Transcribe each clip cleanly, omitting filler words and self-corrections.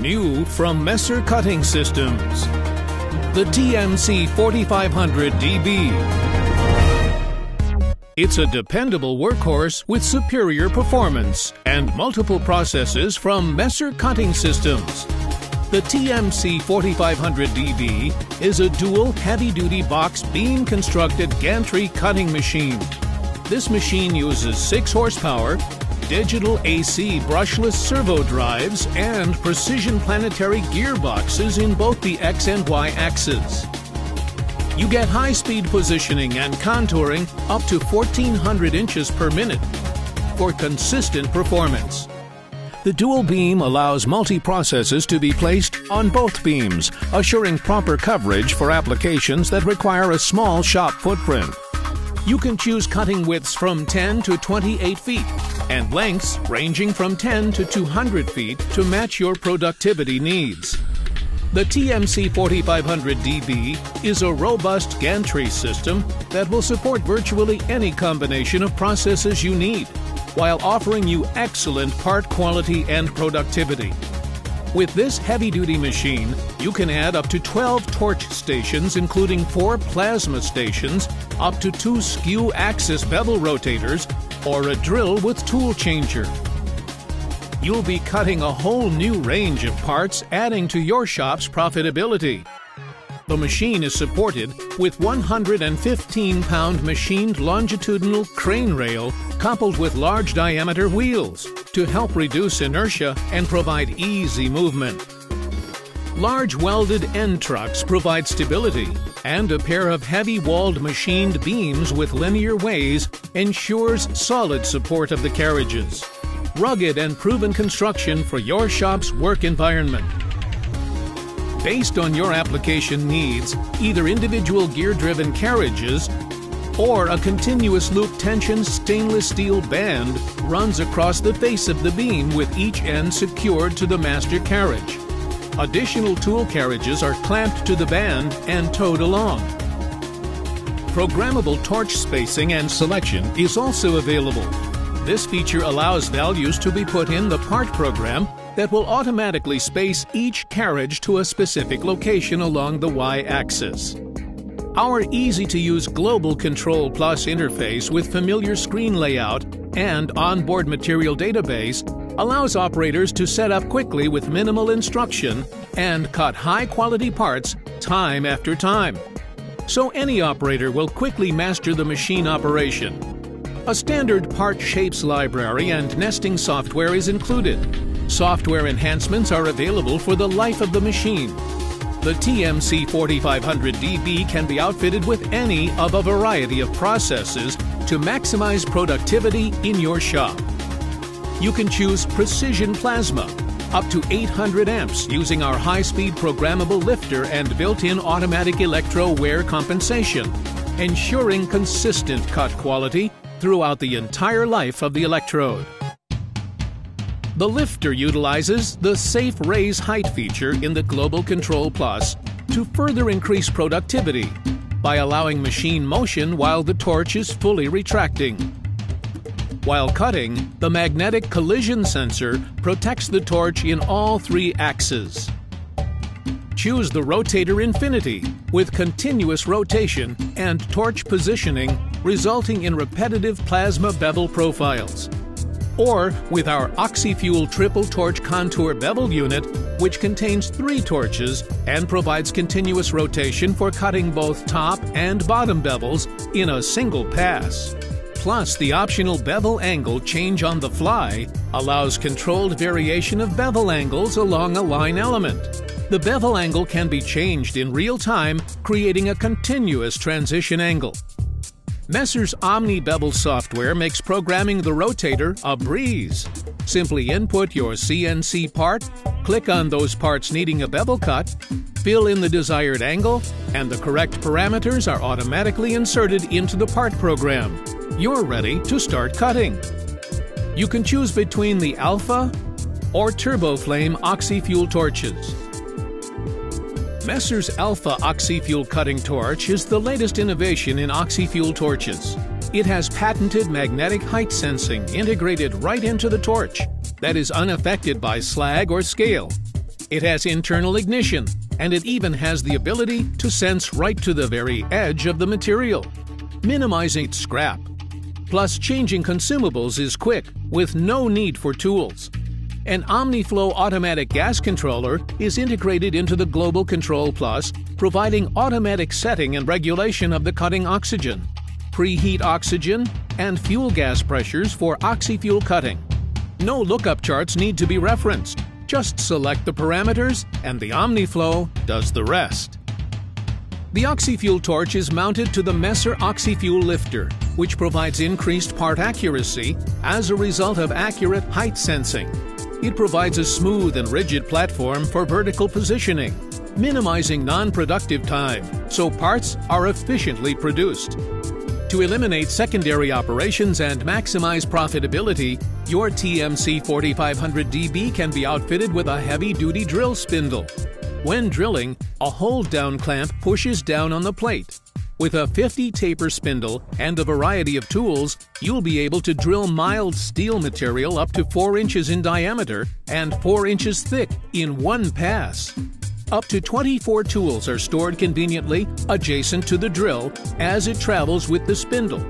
New from Messer Cutting Systems, the TMC 4500 DB. It's a dependable workhorse with superior performance and multiple processes from Messer Cutting Systems. The TMC 4500 DB is a dual heavy-duty box beam-constructed gantry cutting machine. This machine uses 6 horsepower, digital AC brushless servo drives and precision planetary gearboxes in both the X and Y axes. You get high-speed positioning and contouring up to 1400 inches per minute for consistent performance. The dual beam allows multi-processes to be placed on both beams, assuring proper coverage for applications that require a small shop footprint. You can choose cutting widths from 10 to 28 feet and lengths ranging from 10 to 200 feet to match your productivity needs. The TMC 4500 DB is a robust gantry system that will support virtually any combination of processes you need, while offering you excellent part quality and productivity. With this heavy-duty machine, you can add up to 12 torch stations, including 4 plasma stations, up to 2 skew axis bevel rotators, or a drill with tool changer. You'll be cutting a whole new range of parts, adding to your shop's profitability. The machine is supported with 115-pound machined longitudinal crane rail coupled with large diameter wheels to help reduce inertia and provide easy movement. Large welded end trucks provide stability, and a pair of heavy walled machined beams with linear ways ensures solid support of the carriages. Rugged and proven construction for your shop's work environment. Based on your application needs, either individual gear-driven carriages or a continuous loop tension stainless steel band runs across the face of the beam with each end secured to the master carriage. Additional tool carriages are clamped to the band and towed along. Programmable torch spacing and selection is also available. This feature allows values to be put in the part program that will automatically space each carriage to a specific location along the Y-axis. Our easy-to-use Global Control Plus interface with familiar screen layout and onboard material database allows operators to set up quickly with minimal instruction and cut high-quality parts time after time. So any operator will quickly master the machine operation. A standard part shapes library and nesting software is included. Software enhancements are available for the life of the machine. The TMC 4500 DB can be outfitted with any of a variety of processes to maximize productivity in your shop. You can choose precision plasma, up to 800 amps using our high-speed programmable lifter and built-in automatic electro-wear compensation, ensuring consistent cut quality throughout the entire life of the electrode. The lifter utilizes the Safe Raise Height feature in the Global Control Plus to further increase productivity by allowing machine motion while the torch is fully retracting. While cutting, the magnetic collision sensor protects the torch in all 3 axes. Choose the Rotator Infinity with continuous rotation and torch positioning, resulting in repetitive plasma bevel profiles. Or with our OxyFuel Triple Torch Contour Bevel Unit, which contains 3 torches and provides continuous rotation for cutting both top and bottom bevels in a single pass. Plus, the optional bevel angle change on the fly allows controlled variation of bevel angles along a line element. The bevel angle can be changed in real time, creating a continuous transition angle. Messer's Omni bevel software makes programming the rotator a breeze. Simply input your CNC part, click on those parts needing a bevel cut, fill in the desired angle, and the correct parameters are automatically inserted into the part program. You're ready to start cutting. You can choose between the Alpha or Turbo Flame OxyFuel torches. Messer's Alpha Oxy-Fuel cutting torch is the latest innovation in Oxy-Fuel torches. It has patented magnetic height sensing integrated right into the torch that is unaffected by slag or scale. It has internal ignition, and it even has the ability to sense right to the very edge of the material, minimizing its scrap. Plus, changing consumables is quick, with no need for tools. An OmniFlow automatic gas controller is integrated into the Global Control Plus, providing automatic setting and regulation of the cutting oxygen, preheat oxygen, and fuel gas pressures for OxyFuel cutting. No lookup charts need to be referenced. Just select the parameters, and the OmniFlow does the rest. The OxyFuel torch is mounted to the Messer OxyFuel lifter, which provides increased part accuracy as a result of accurate height sensing. It provides a smooth and rigid platform for vertical positioning, minimizing non-productive time, so parts are efficiently produced. To eliminate secondary operations and maximize profitability, your TMC 4500 DB can be outfitted with a heavy-duty drill spindle. When drilling, a hold-down clamp pushes down on the plate. With a 50-taper spindle and a variety of tools, you'll be able to drill mild steel material up to 4 inches in diameter and 4 inches thick in one pass. Up to 24 tools are stored conveniently adjacent to the drill as it travels with the spindle.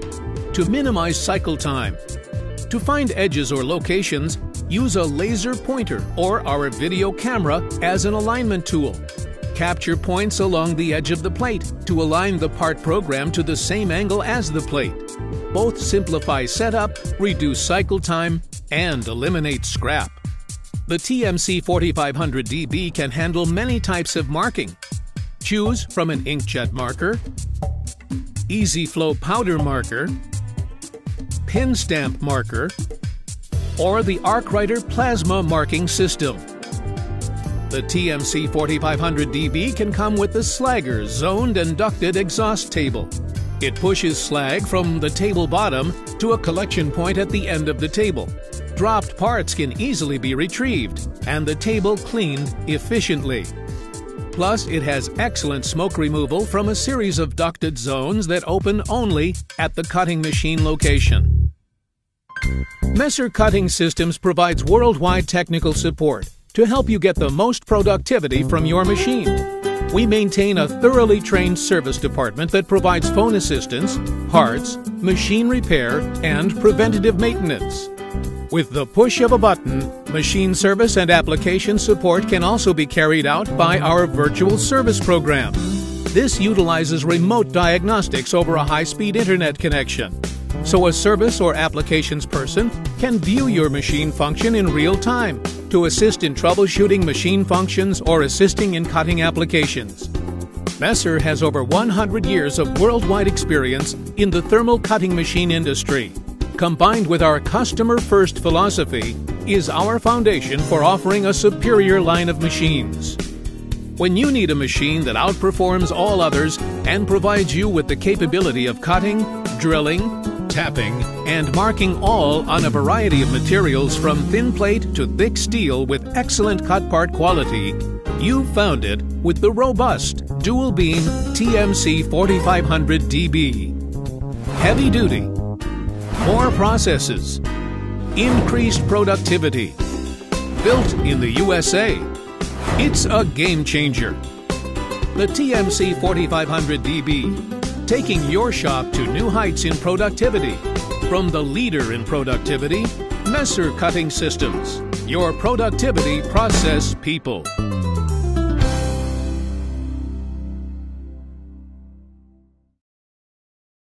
To minimize cycle time, to find edges or locations, use a laser pointer or our video camera as an alignment tool. Capture points along the edge of the plate to align the part program to the same angle as the plate. Both simplify setup, reduce cycle time, and eliminate scrap. The TMC 4500 DB can handle many types of marking. Choose from an inkjet marker, EZ-Flow powder marker, pin stamp marker, or the ArcRider plasma marking system. The TMC 4500 DB can come with the SLAGGER zoned and ducted exhaust table. It pushes slag from the table bottom to a collection point at the end of the table. Dropped parts can easily be retrieved and the table cleaned efficiently. Plus, it has excellent smoke removal from a series of ducted zones that open only at the cutting machine location. Messer Cutting Systems provides worldwide technical support to help you get the most productivity from your machine. We maintain a thoroughly trained service department that provides phone assistance, parts, machine repair, and preventative maintenance. With the push of a button, machine service and application support can also be carried out by our virtual service program. This utilizes remote diagnostics over a high-speed internet connection, so a service or applications person can view your machine function in real time to assist in troubleshooting machine functions or assisting in cutting applications. Messer has over 100 years of worldwide experience in the thermal cutting machine industry. Combined with our customer-first philosophy is our foundation for offering a superior line of machines. When you need a machine that outperforms all others and provides you with the capability of cutting, drilling, tapping, and marking all on a variety of materials from thin plate to thick steel with excellent cut part quality, you found it with the robust Dual Beam TMC 4500 DB. Heavy duty, more processes, increased productivity, built in the USA. It's a game changer. The TMC 4500 DB. Taking your shop to new heights in productivity. From the leader in productivity, Messer Cutting Systems, your productivity process people.